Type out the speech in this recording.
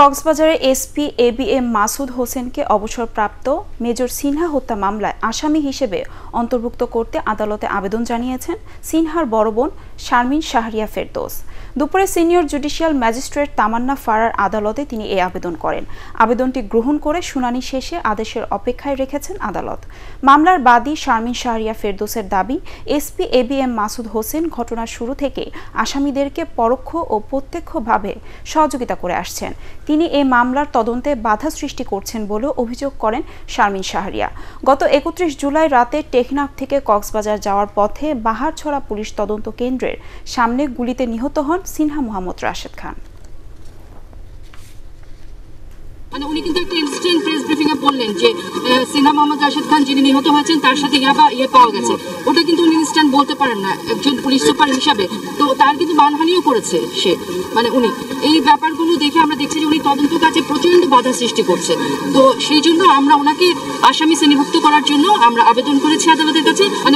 কক্সবাজারে SP ABM Masud হোসেনকে অবসরপ্রাপ্ত মেজর সিনহা হত্যা মামলায় আসামি হিসেবে অন্তর্ভুক্ত করতে আদালতে আবেদন জানিয়েছেন সিনহার বড় বোন শারমিন শাহরিয়া ফেরদৌস। দুপুরে সিনিয়র জুডিশিয়াল ম্যাজিস্ট্রেট তামান্না ফারার আদালতে তিনি এই আবেদন করেন। আবেদনটি গ্রহণ করে শুনানি শেষে আদেশের অপেক্ষায় রেখেছেন আদালত। মামলার বাদী শারমিন শাহরিয়া ফেরদৌসের দাবি, এসপি এবিএম মাসুদ হোসেন ঘটনার শুরু থেকে আসামিদেরকে পরোক্ষ ও প্রত্যক্ষভাবে সহযোগিতা করে আসছেন। তিনি এই মামলার তদন্তে বাধা সৃষ্টি করছেন বলেও অভিযোগ করেন শারমিন শাহরিয়া। গত 31 জুলাই রাতে টেকনাফ থেকে কক্সবাজার যাওয়ার পথে বাহারছড়া পুলিশ তদন্ত কেন্দ্রের সামনে গুলিতে নিহত হন সিনহা মোহাম্মদ রাশেদ খান। উনি কিন্তু একটা ইনস্ট্যান্ট প্রেস ব্রিফিং এ বললেন যে সিনহা মোহাম্মদ রাশেদ খান যিনি নিহত হয়েছেন তার সাথে ইয়ে পাওয়া গেছে। ওটা কিন্তু উনি ইনস্ট্যান্ট বলতে পারেন না একজন পুলিশ সুপার হিসাবে, তো তার কিন্তু মানহানিও করেছে সে। মানে উনি এই ব্যাপারগুলো দেখে আমরা দেখছি যে উনি তদন্ত কাজে প্রচন্ড বাধা সৃষ্টি করছে। তো সেই জন্য আমরা ওনাকে আসামি শ্রেণীভুক্ত করার জন্য আমরা আবেদন করেছি আদালতের কাছে।